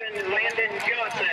Landon Johnson.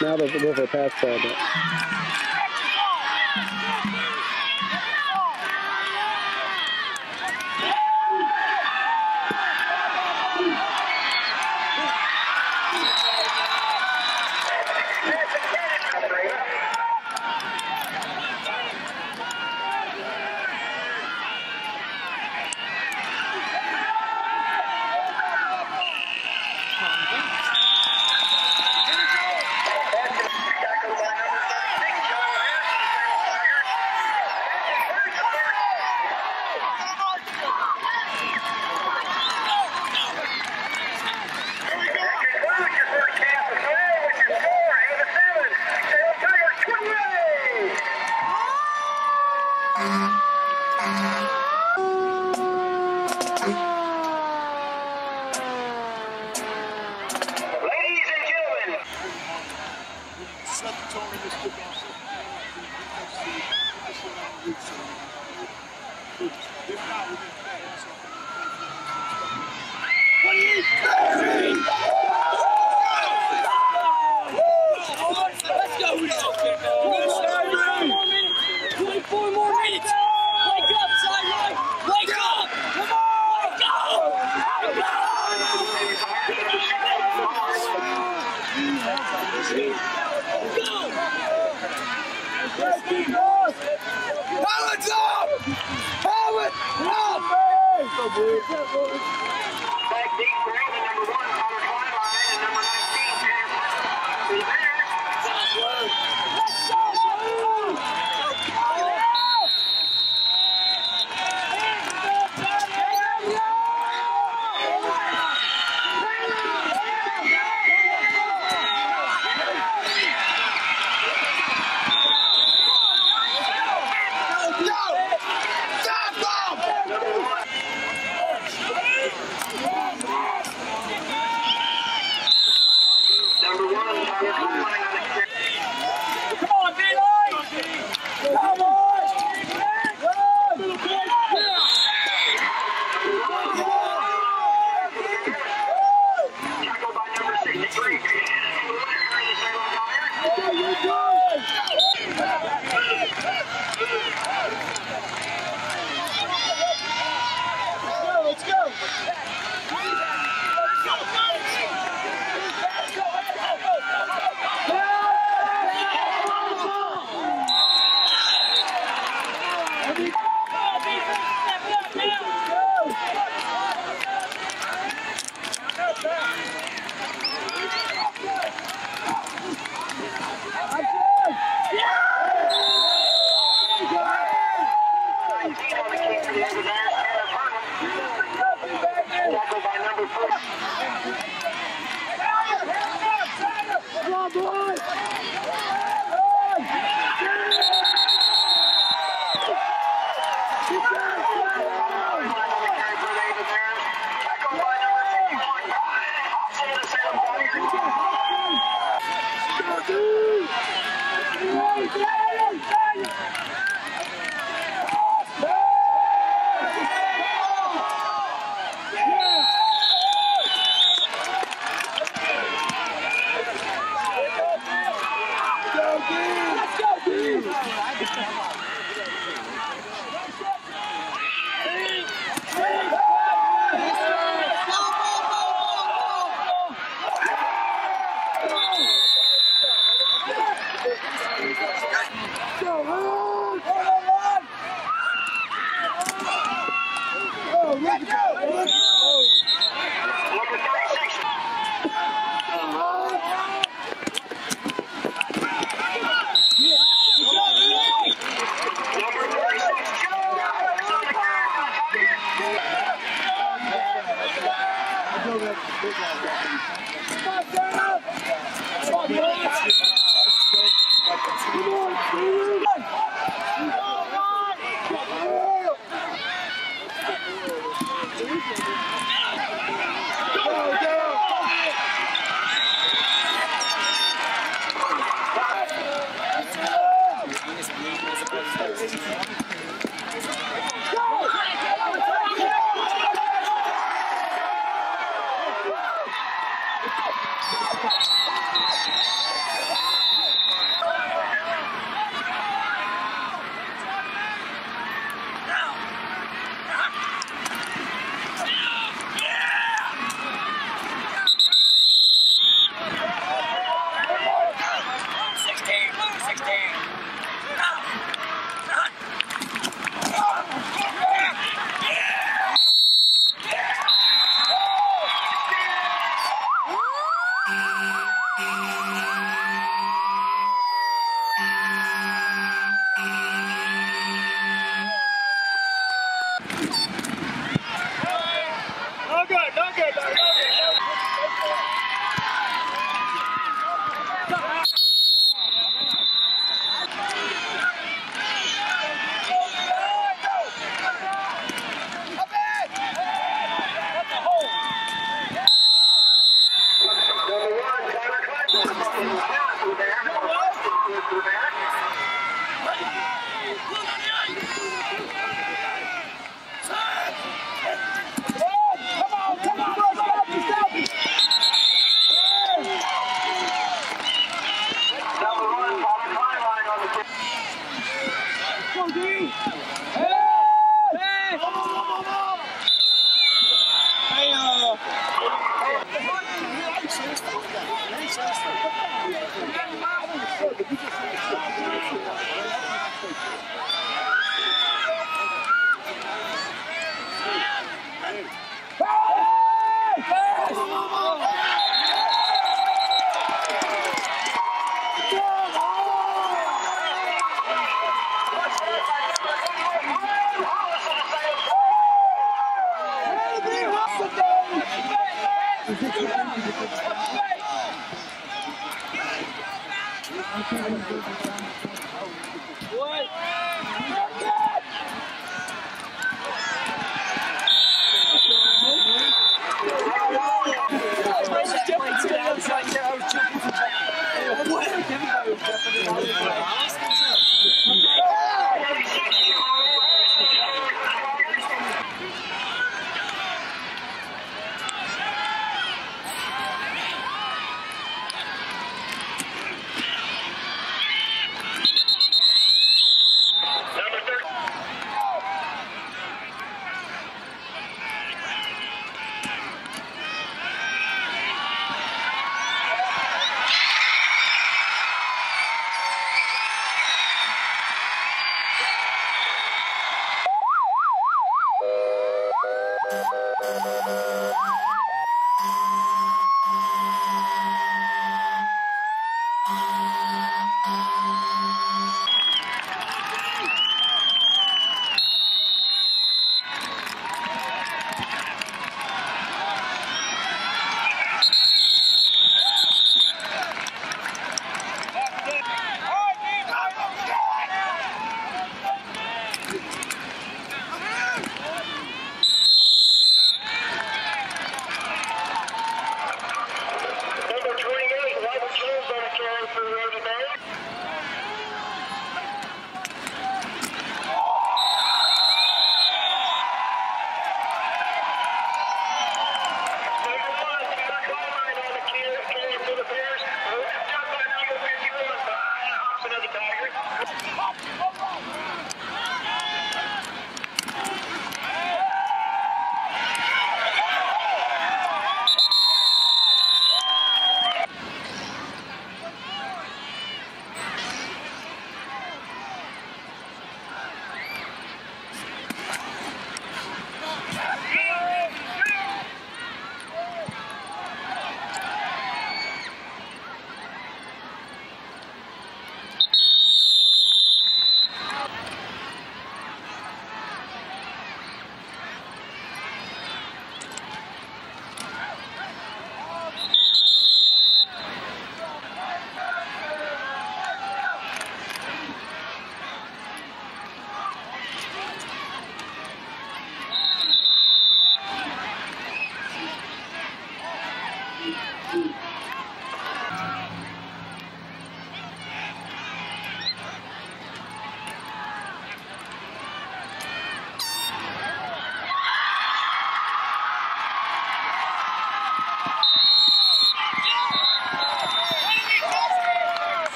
Now doesn't go for a pass ball, but...